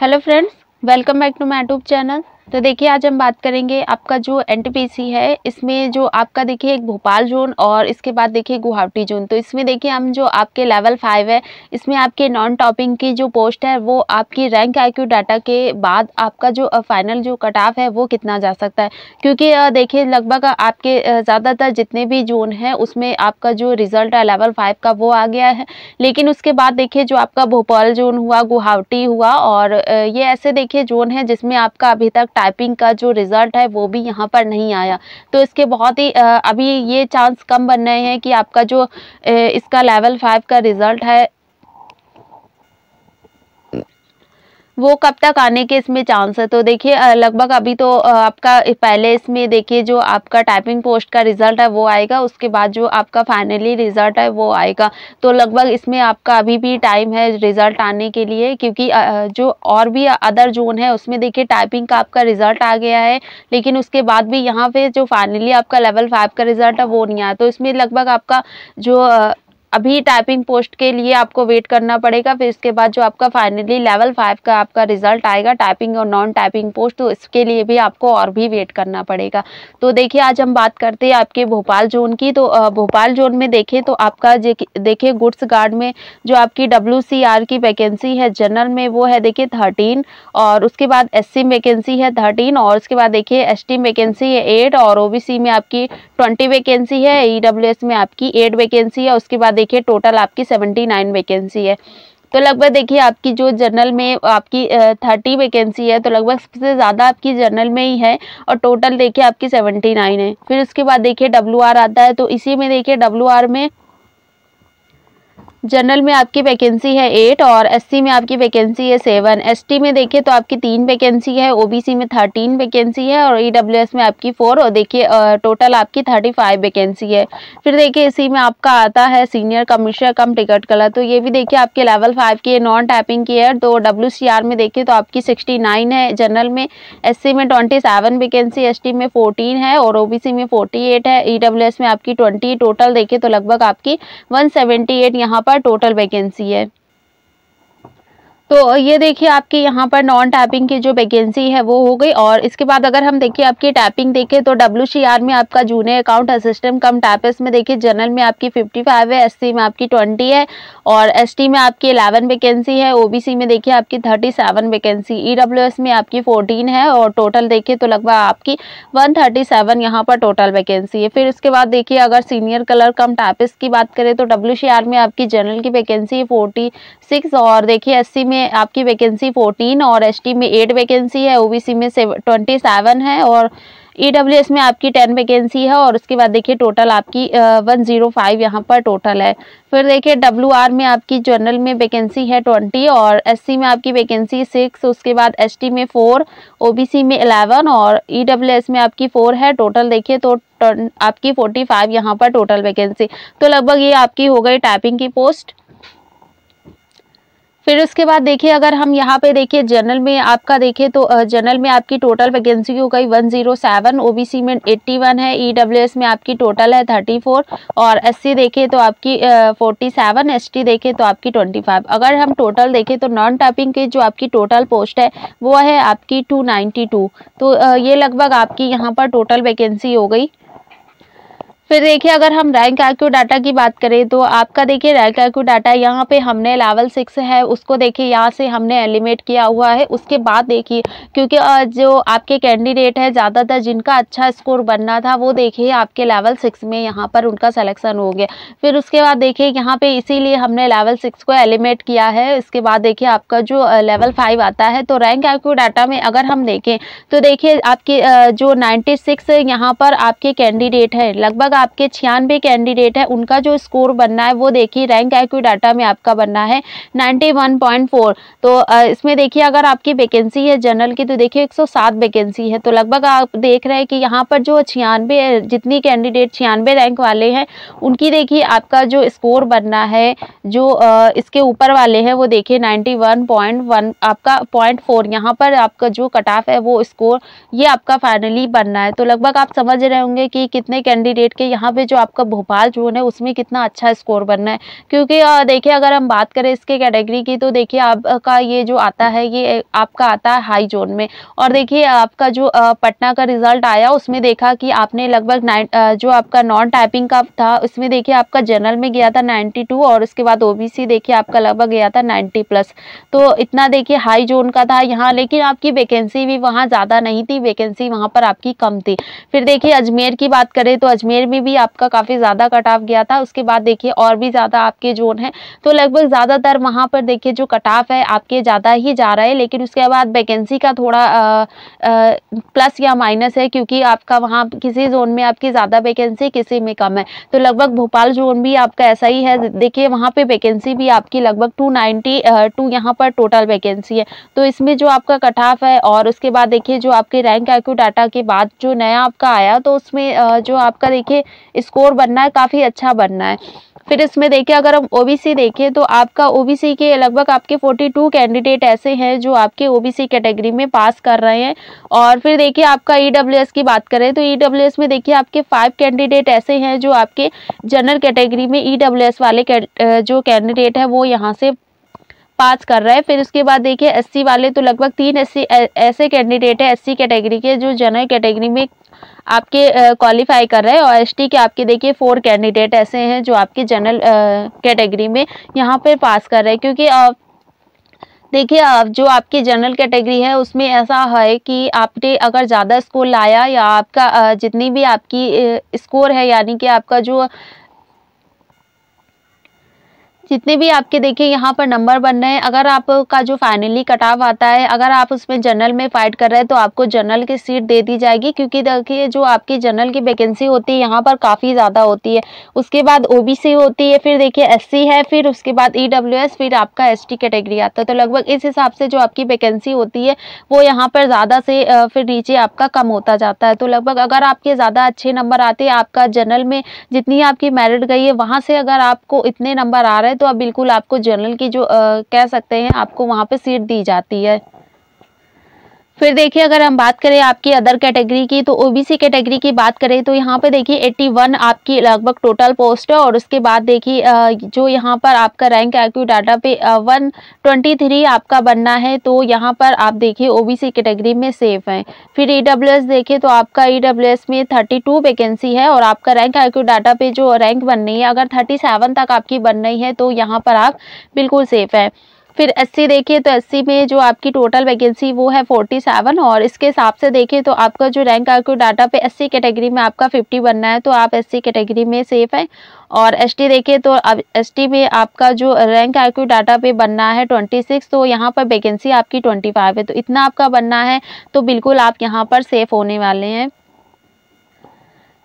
Hello friends, welcome back to my YouTube channel. तो देखिए आज हम बात करेंगे आपका जो एनटीपीसी है, इसमें जो आपका देखिए एक भोपाल जोन और इसके बाद देखिए गुवाहाटी जोन। तो इसमें देखिए हम जो आपके लेवल 5 है, इसमें आपके नॉन टॉपिंग की जो पोस्ट है वो आपकी रैंक IQ डाटा के बाद आपका जो फाइनल जो कट ऑफ है वो कितना जा सकता है, क्योंकि देखिए लगभग आपके ज़्यादातर जितने भी जोन है उसमें आपका जो रिज़ल्ट है लेवल 5 का वो आ गया है। लेकिन उसके बाद देखिए जो आपका भोपाल जोन हुआ, गुवाहाटी हुआ और ये ऐसे देखिए जोन है जिसमें आपका अभी तक टाइपिंग का जो रिज़ल्ट है वो भी यहाँ पर नहीं आया। तो इसके बहुत ही अभी ये चांस कम बन रहे हैं कि आपका जो इसका लेवल 5 का रिज़ल्ट है वो कब तक आने के इसमें चांस है। तो देखिए लगभग अभी तो आपका पहले इसमें देखिए जो आपका टाइपिंग पोस्ट का रिज़ल्ट है वो आएगा, उसके बाद जो आपका फाइनली रिज़ल्ट है वो आएगा। तो लगभग इसमें आपका अभी भी टाइम है रिज़ल्ट आने के लिए, क्योंकि जो और भी अदर जोन है उसमें देखिए टाइपिंग का आपका रिज़ल्ट आ गया है, लेकिन उसके बाद भी यहाँ पर जो फाइनली आपका लेवल 5 का रिज़ल्ट है वो नहीं आया। तो इसमें लगभग आपका जो अभी टाइपिंग पोस्ट के लिए आपको वेट करना पड़ेगा, फिर इसके बाद जो आपका फाइनली लेवल 5 का आपका रिज़ल्ट आएगा टाइपिंग और नॉन टाइपिंग पोस्ट, तो इसके लिए भी आपको और भी वेट करना पड़ेगा। तो देखिए आज हम बात करते हैं आपके भोपाल जोन की। तो भोपाल जोन में देखें तो आपका देखिए गुड्स गार्ड में जो आपकी WCR की वैकेंसी है जनरल में वो है देखिए 13, और उसके बाद SC वैकेंसी है 13, और उसके बाद देखिए ST वैकेंसी है 8, और OBC में आपकी 20 वैकेंसी है, EWS में आपकी 8 वैकेंसी है, उसके बाद देखिए टोटल आपकी 79 वैकेंसी है। तो लगभग देखिए आपकी जो जनरल में आपकी 30 वैकेंसी है, तो लगभग सबसे ज़्यादा आपकी जनरल में ही है, और टोटल देखिए आपकी 79 है। फिर उसके बाद देखिए WR आता है, तो इसी में देखिए WR में जनरल में आपकी वैकेंसी है 8, और SC में आपकी वैकेंसी है 7, ST में देखिए तो आपकी 3 वैकेंसी है, OBC में 13 वैकेंसी है, और EWS में आपकी 4, और देखिए टोटल आपकी 35 वैकेंसी है। फिर देखिए इसी में आपका आता है senior commissioner cum ticket clerk, तो ये भी देखिए आपके लेवल 5 की नॉन टाइपिंग की है। तो WCR में देखिए तो आपकी 69 है जनरल में, SC में 27 वैकेंसी, ST में 14 है, और OBC में 48 है, EWS में आपकी 20, टोटल देखिए तो लगभग आपकी 178 यहाँ पर टोटल वैकेंसी है। तो ये देखिए आपके यहाँ पर नॉन टाइपिंग की जो वैकेंसी है वो हो गई। और इसके बाद अगर हम देखिए आपकी टाइपिंग देखें तो WCR में आपका junior account assistant cum typist में देखिए जनरल में आपकी 55 है, SC में आपकी 20 है, और ST में आपकी 11 वैकेंसी है, OBC में देखिए आपकी 37 वैकेंसी, EWS में आपकी 14 है, और टोटल देखिए तो लगभग आपकी 137 यहाँ पर टोटल वैकेंसी है। फिर उसके बाद देखिए अगर सीनियर कलर कम टाइपिस्ट की बात करें तो WCR में आपकी जनरल की वैकेंसी है 46, और देखिए SC में आपकी वैकेंसी 14, और ST में 8 वैकेंसी है, OBC में 27 है, और EWS में आपकी 10 वैकेंसी है, और उसके बाद देखिए टोटल आपकी 105 यहाँ पर टोटल है। फिर देखिए WR में आपकी जनरल में वैकेंसी है 20, और SC में आपकी वैकेंसी 6, उसके बाद ST में 4, OBC में 11, और EWS में आपकी 4 है, टोटल देखिए तो आपकी 45 यहाँ पर टोटल वैकेंसी। तो लगभग ये आपकी हो गई टाइपिंग की पोस्ट। फिर उसके बाद देखिए अगर हम यहाँ पे देखिए जनरल में आपका देखें तो जनरल में आपकी टोटल वैकेंसी हो गई 107, OBC में 81 है, EWS में आपकी टोटल है 34, और SC देखें तो आपकी 47, ST देखें तो आपकी 25। अगर हम टोटल देखें तो नॉन टाइपिंग की जो आपकी टोटल पोस्ट है वो है आपकी 292। तो ये लगभग आपकी यहाँ पर टोटल वैकेंसी हो गई। फिर देखिए अगर हम रैंक IQ डाटा की बात करें तो आपका देखिए रैंक IQ डाटा यहाँ पे हमने लेवल 6 है उसको देखिए यहाँ से हमने एलिमिनेट किया हुआ है। उसके बाद देखिए क्योंकि जो आपके कैंडिडेट है ज़्यादातर जिनका अच्छा स्कोर बनना था वो देखिए आपके लेवल 6 में यहाँ पर उनका सिलेक्शन हो गया। फिर उसके बाद देखिए यहाँ पे इसीलिए हमने लेवल 6 को एलिमिनेट किया है। इसके बाद देखिए आपका जो लेवल 5 आता है तो रैंक IQ डाटा में अगर हम देखें तो देखिए आपके जो 96 यहाँ पर आपके कैंडिडेट है, लगभग आपके 96 कैंडिडेट है, उनका जो स्कोर बनना है वो देखिए रैंक IQ डाटा में आपका बनना है 91.4। तो इसमें देखिए अगर आपकी वैकेंसी है जनरल की तो देखिए 107 वैकेंसी है। तो लगभग आप देख रहे हैं कि यहाँ पर जो 96 जितनी कैंडिडेट 96 रैंक वाले हैं उनकी देखिए आपका जो स्कोर बनना है जो इसके ऊपर वाले हैं वो देखिए 91.1 आपका 0.4 यहाँ पर आपका जो कट ऑफ है वो स्कोर ये आपका फाइनली बनना है। तो लगभग आप समझ रहे होंगे कि कितने कैंडिडेट के कि यहाँ पे जो आपका भोपाल जोन है उसमें कितना अच्छा स्कोर बनना है। क्योंकि देखिए अगर हम बात करें इसके कैटेगरी की तो देखिए आपका ये जो आता है ये आपका आता है हाई जोन में। और देखिए आपका जो पटना का रिजल्ट आया उसमें देखा कि आपने लगभग जो आपका नॉन टाइपिंग का था उसमें देखिए आपका जनरल में गया था 92 और उसके बाद ओबीसी देखिए आपका लगभग गया था 90+। तो इतना देखिए हाई जोन का था यहाँ, लेकिन आपकी वैकेंसी भी वहाँ ज़्यादा नहीं थी, वैकेंसी वहाँ पर आपकी कम थी। फिर देखिए अजमेर की बात करें तो अजमेर में भी आपका काफ़ी ज़्यादा कट ऑफ गया था। उसके बाद देखिए और भी ज़्यादा आपके जोन है, तो लगभग ज़्यादातर वहाँ पर देखिए जो कट ऑफ है आपके ज़्यादा ही जा रहा है। लेकिन उसके बाद वैकेंसी का थोड़ा प्लस या माइनस है, क्योंकि आपका वहाँ किसी जोन में आपकी ज़्यादा वैकेंसी किसी में कम है। तो लगभग भोपाल जोन भी आपका ऐसा ही है। देखिए वहाँ पे वैकेंसी भी आपकी लगभग 292 यहाँ पर टोटल वैकेंसी है। तो इसमें जो आपका कट ऑफ है और उसके बाद देखिए जो आपके रैंक IQ डाटा के बाद जो नया आपका आया तो उसमें जो आपका देखिए स्कोर बनना है काफ़ी अच्छा बनना है। फिर इसमें देखिए अगर हम ओबीसी देखें तो आपका ओबीसी के लगभग आपके 42 कैंडिडेट ऐसे हैं जो आपके ओबीसी कैटेगरी में पास कर रहे हैं। और फिर देखिए आपका ईडब्ल्यूएस की बात करें तो ईडब्ल्यूएस में देखिए आपके 5 कैंडिडेट ऐसे हैं जो आपके जनरल कैटेगरी में ईडब्ल्यूएस वाले जो कैंडिडेट है वो यहाँ से पास कर रहा है। फिर उसके बाद देखिए एससी वाले तो लगभग 3 ऐसे कैंडिडेट है एससी कैटेगरी के जो जनरल कैटेगरी में आपके क्वालिफाई कर रहे हैं। और एसटी के आपके देखिए 4 कैंडिडेट ऐसे हैं जो आपके जनरल कैटेगरी में यहाँ पे पास कर रहे हैं। क्योंकि देखिए जो आपकी जनरल कैटेगरी है उसमें ऐसा है कि आपने अगर ज़्यादा स्कोर लाया या आपका जितनी भी आपकी स्कोर है यानी कि आपका जो जितने भी आपके देखिए यहाँ पर नंबर बन रहे हैं, अगर आपका जो फाइनली कट ऑफ आता है अगर आप उसमें जनरल में फाइट कर रहे हैं तो आपको जनरल की सीट दे दी जाएगी। क्योंकि देखिए जो आपकी जनरल की वैकेंसी होती है यहाँ पर काफ़ी ज़्यादा होती है। उसके बाद ओबीसी होती है, फिर देखिए एससी है, फिर उसके बाद ईडब्ल्यूएस, फिर आपका एसटी कैटेगरी आता है। तो लगभग इस हिसाब से जो आपकी वैकेंसी होती है वो यहाँ पर ज़्यादा से फिर नीचे आपका कम होता जाता है। तो लगभग अगर आपके ज़्यादा अच्छे नंबर आते हैं आपका जनरल में जितनी आपकी मेरिट गई है वहाँ से अगर आपको इतने नंबर आ रहे हैं तो अब बिल्कुल आपको जनरल की जो कह सकते हैं आपको वहां पे सीट दी जाती है। फिर देखिए अगर हम बात करें आपकी अदर कैटेगरी की तो ओबीसी कैटेगरी की बात करें तो यहाँ पे देखिए 81 आपकी लगभग टोटल पोस्ट है। और उसके बाद देखिए जो यहाँ पर आपका रैंक IQ डाटा पे 123 आपका बनना है, तो यहाँ पर आप देखिए ओबीसी कैटेगरी में सेफ हैं। फिर ईडब्ल्यूएस देखें तो आपका ईडब्ल्यूएस में 32 वैकेंसी है और आपका रैंक IQ डाटा पे जो रैंक बन रही है अगर 37 तक आपकी बन रही है तो यहाँ पर आप बिल्कुल सेफ हैं। फिर एससी देखिए तो एससी में जो आपकी टोटल वैकेंसी वो है 47 और इसके हिसाब से देखें तो आपका जो रैंक IQ डाटा पे एससी कैटेगरी में आपका 50 बनना है, तो आप एससी कैटेगरी में सेफ है। और एसटी देखिए तो अब एसटी में आपका जो रैंक IQ डाटा पे बनना है 26, तो यहाँ पर वैकेंसी आपकी 25 है। तो इतना आपका बनना है तो बिल्कुल आप यहाँ पर सेफ होने वाले हैं।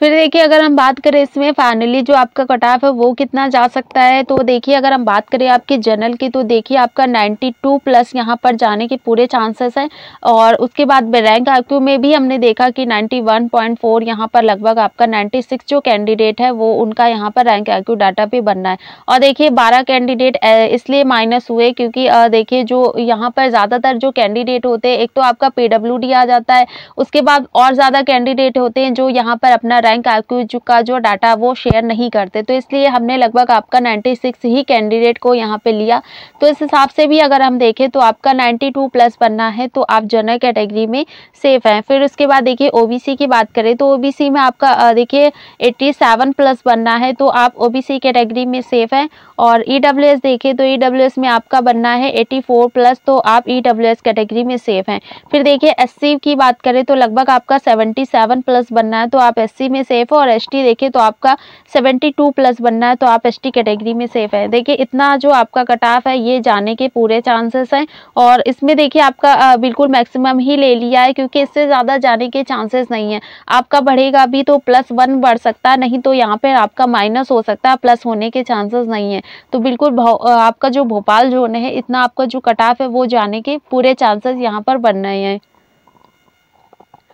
फिर देखिए अगर हम बात करें इसमें फाइनली जो आपका कट ऑफ है वो कितना जा सकता है तो देखिए अगर हम बात करें आपके जनरल की तो देखिए आपका 92+ यहाँ पर जाने के पूरे चांसेस हैं। और उसके बाद रैंक IQ में भी हमने देखा कि 91.4 यहाँ पर लगभग आपका 96 जो कैंडिडेट है वो उनका यहाँ पर रैंक IQ डाटा पे बनना है। और देखिए 12 कैंडिडेट इसलिए माइनस हुए क्योंकि देखिए जो यहाँ पर ज़्यादातर जो कैंडिडेट होते हैं एक तो आपका PWD आ जाता है, उसके बाद और ज़्यादा कैंडिडेट होते हैं जो यहाँ पर अपना रैंक IQ का जो डाटा वो शेयर नहीं करते, तो इसलिए हमने लगभग आपका 96 ही कैंडिडेट को यहाँ पे लिया। तो इस हिसाब से भी अगर हम देखें तो आपका 92+ बनना है तो आप जनरल कैटेगरी में सेफ हैं। फिर उसके बाद देखिए ओबीसी की बात करें तो ओबीसी में आपका देखिए 87+ बनना है, तो आप ओबीसी कैटेगरी में सेफ हैं। और ईडब्ल्यूएस देखें तो ईडब्ल्यूएस में आपका बनना है 84+, तो आप ईडब्ल्यूएस कैटेगरी में सेफ हैं। फिर देखिए एससी की बात करें तो लगभग आपका 77+ बनना है, तो आप एससी में सेफ है। और एसटी देखें तो आपका 72+ बनना है, तो आप एसटी कैटेगरी में सेफ है। देखिए इतना जो आपका कट ऑफ है ये जाने के पूरे चांसेस हैं और इसमें देखिए आपका बिल्कुल मैक्सिमम ही ले लिया है क्योंकि इससे ज़्यादा जाने के चांसेस नहीं है। आपका बढ़ेगा भी तो +1 बढ़ सकता है, नहीं तो यहाँ पर आपका माइनस हो सकता है, प्लस होने के चांसेस नहीं है। तो बिल्कुल आपका जो भोपाल जोन है इतना आपका जो कट ऑफ है वो जाने के पूरे चांसेस यहाँ पर बन रहे हैं।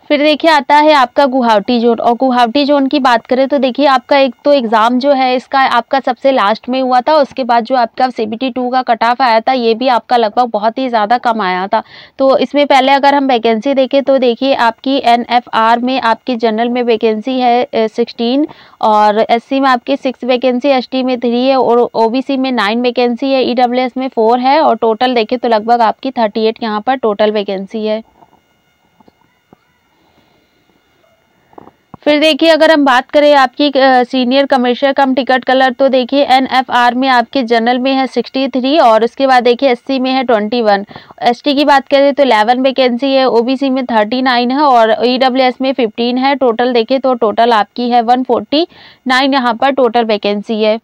फिर देखिए आता है आपका गुवाहाटी जोन, और गुवाहाटी जोन की बात करें तो देखिए आपका एक तो एग्ज़ाम जो है इसका आपका सबसे लास्ट में हुआ था, उसके बाद जो आपका CBT 2 का कट ऑफ आया था ये भी आपका लगभग बहुत ही ज़्यादा कम आया था। तो इसमें पहले अगर हम वैकेंसी देखें तो देखिए आपकी NFR में आपकी जनरल में वैकेंसी है 16 और SC में आपकी 6 वैकेंसी, ST में 3 है और OBC में 9 वैकेंसी है, EWS में 4 है और टोटल देखें तो लगभग आपकी 38 यहाँ पर टोटल वैकेंसी है। फिर देखिए अगर हम बात करें आपकी senior commercial cum ticket clerk तो देखिए NFR में आपके जनरल में है 63 और उसके बाद देखिए SC में है 21, ST की बात करें तो 11 वैकेंसी है, OBC में 39 है और EWS में 15 है, टोटल देखें तो टोटल आपकी है 149 यहाँ पर टोटल वैकेंसी है।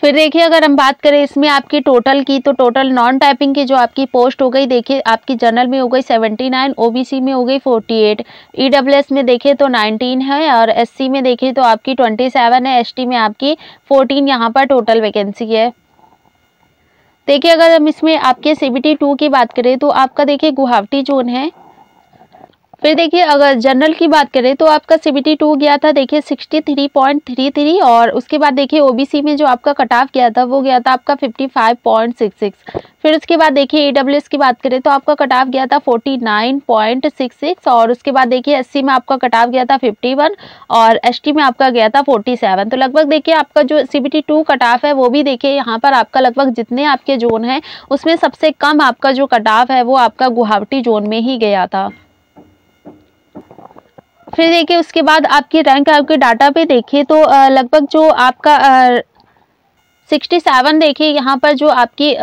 फिर देखिए अगर हम बात करें इसमें आपकी टोटल की तो टोटल नॉन टाइपिंग की जो आपकी पोस्ट हो गई देखिए आपकी जनरल में हो गई 79, OBC में हो गई 48, EWS में देखें तो 19 है और SC में देखें तो आपकी 27 है, ST में आपकी 14 यहाँ पर टोटल वैकेंसी है। देखिए अगर हम इसमें आपके CBT 2 की बात करें तो आपका देखिए गुवाहाटी जोन है। फिर देखिए अगर जनरल की बात करें तो आपका CBT 2 गया था देखिए 63.33 और उसके बाद देखिए OBC में जो आपका कट ऑफ गया था वो गया था आपका 55.66। फिर उसके बाद देखिए EWS की बात करें तो आपका कट ऑफ गया था 49.66 और उसके बाद देखिए SC में आपका कट ऑफ गया था 51 और ST में आपका गया था 47। तो लगभग देखिए आपका जो CBT 2 कट ऑफ है वो भी देखिए यहाँ पर आपका लगभग जितने आपके जोन हैं उसमें सबसे कम आपका जो कट ऑफ है वो आपका गुवाहाटी जोन में ही गया था। फिर देखिए उसके बाद आपकी रैंक आपके डाटा पे देखिए तो लगभग जो आपका 67 देखिए यहाँ पर जो आपकी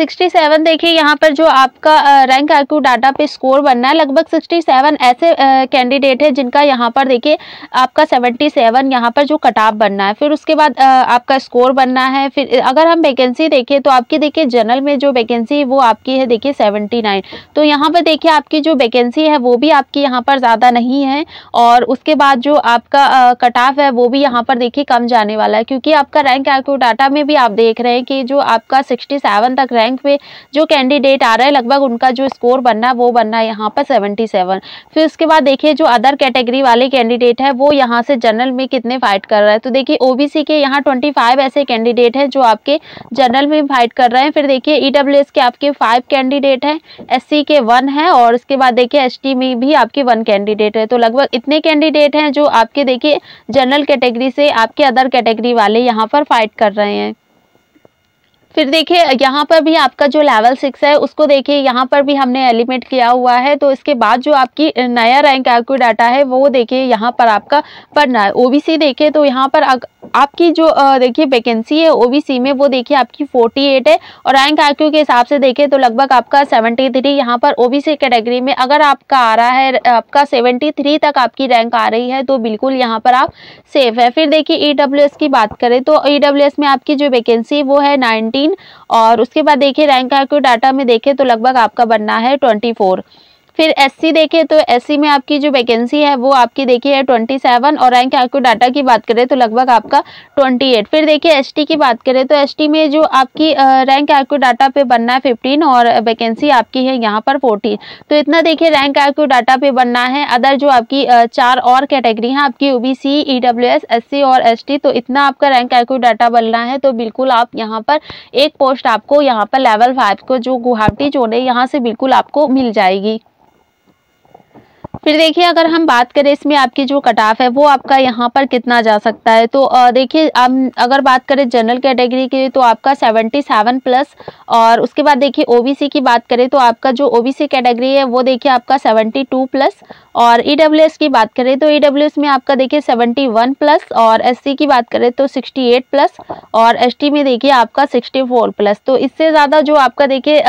67 देखिए यहाँ पर जो आपका रैंक IQ डाटा पे स्कोर बनना है, लगभग 67 ऐसे कैंडिडेट है जिनका यहाँ पर देखिए आपका 77 यहाँ पर जो कट ऑफ बनना है, फिर उसके बाद आपका स्कोर बनना है। फिर अगर हम वैकेंसी देखें तो आपकी देखिए जनरल में जो वैकेंसी है वो आपकी है देखिए 79, तो यहाँ पर देखिए आपकी जो वैकेंसी है वो भी आपकी यहाँ पर ज़्यादा नहीं है और उसके बाद जो आपका कट ऑफ है वो भी यहाँ पर देखिए कम जाने वाला है, क्योंकि आपका रैंक IQ डाटा में भी आप देख रहे हैं कि जो आपका 67 तक रैंक पे जो कैंडिडेट आ रहा है लगभग उनका जो स्कोर बनना है वो बनना है यहाँ पर 77। फिर उसके बाद देखिए जो अदर कैटेगरी वाले कैंडिडेट है वो यहाँ से जनरल में कितने फाइट कर रहा है तो देखिए OBC के यहाँ 25 ऐसे कैंडिडेट हैं जो आपके जनरल में फाइट कर रहे हैं। फिर देखिए EWS के आपके 5 कैंडिडेट हैं, SC के 1 है और उसके बाद देखिए ST में भी आपके 1 कैंडिडेट है। तो लगभग इतने कैंडिडेट हैं जो आपके देखिए जनरल कैटेगरी से आपके अदर कैटेगरी वाले यहाँ पर फाइट कर रहे हैं। फिर देखिए यहाँ पर भी आपका जो लेवल 6 है उसको देखिए यहाँ पर भी हमने एलिमेंट किया हुआ है, तो इसके बाद जो आपकी नया रैंक IQ डाटा है वो देखिए यहाँ पर आपका पढ़ना है। OBC देखें तो यहाँ पर आपकी जो देखिए वैकेंसी है OBC में वो देखिए आपकी 48 है और रैंक IQ के हिसाब से देखें तो लगभग आपका 73 यहाँ पर OBC कैटेगरी में अगर आपका आ रहा है, आपका 73 तक आपकी रैंक आ रही है तो बिल्कुल यहाँ पर आप सेफ है। फिर देखिए EWS की बात करें तो EWS में आपकी जो वैकेंसी वो है 90 और उसके बाद देखिए रैंक IQ डाटा में देखें तो लगभग आपका बनना है 24। फिर SC देखें तो SC में आपकी जो वैकेंसी है वो आपकी देखिए है 27 और रैंक IQ डाटा की बात करें तो लगभग आपका 28। फिर देखिए ST की बात करें तो ST में जो आपकी रैंक IQ डाटा पे बनना है 15 और वैकेंसी आपकी है यहाँ पर 14। तो इतना देखिए रैंक IQ डाटा पे बनना है। अदर जो आपकी 4 और कैटेगरी हैं आपकी OBC, EWS, SC और ST, तो इतना आपका रैंक IQ डाटा बनना है तो बिल्कुल आप यहाँ पर एक पोस्ट आपको यहाँ पर लेवल 5 को जो गुवाहाटी जोन है यहाँ से बिल्कुल आपको मिल जाएगी। फिर देखिए अगर हम बात करें इसमें आपकी जो कट ऑफ है वो आपका यहाँ पर कितना जा सकता है तो देखिए हम अगर बात करें जनरल कैटेगरी की तो आपका 77+ और उसके बाद देखिए OBC की बात करें तो आपका जो OBC कैटेगरी है वो देखिए आपका 72+ और EWS की बात करें तो EWS में आपका देखिए 71+ और SC की बात करें तो 68+ और ST में देखिए आपका 64+। तो इससे ज़्यादा जो आपका देखिए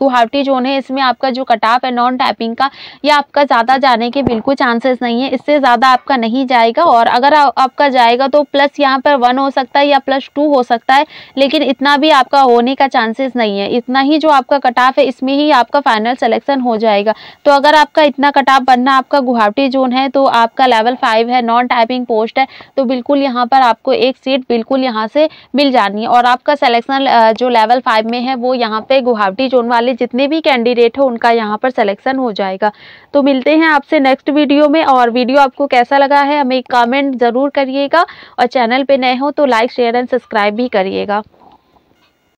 गुवाहाटी जोन है इसमें आपका जो कट ऑफ है नॉन टाइपिंग का या आपका ज़्यादा जाने के बिल्कुल चांसेस नहीं है, इससे ज़्यादा आपका नहीं जाएगा और अगर आपका जाएगा तो प्लस यहाँ पर 1 हो सकता है या +2 हो सकता है, लेकिन इतना भी आपका होने का चांसेस नहीं है। इतना ही जो आपका कट ऑफ है इसमें ही आपका फाइनल सिलेक्शन हो जाएगा। तो अगर आपका इतना कट ऑफ बनना आपका गुवाहाटी जोन है तो आपका लेवल 5 है, नॉन टाइपिंग पोस्ट है, तो बिल्कुल यहाँ पर आपको एक सीट बिल्कुल यहाँ से मिल जानी है और आपका सिलेक्शन जो लेवल 5 में है वो यहाँ पर गुवाहाटी जोन वाले वाले जितने भी कैंडिडेट हो उनका यहाँ पर सिलेक्शन हो जाएगा। तो मिलते हैं आपसे नेक्स्ट वीडियो में, और वीडियो आपको कैसा लगा है हमें कमेंट ज़रूर करिएगा, और चैनल पर नए हो तो लाइक शेयर एंड सब्सक्राइब भी करिएगा।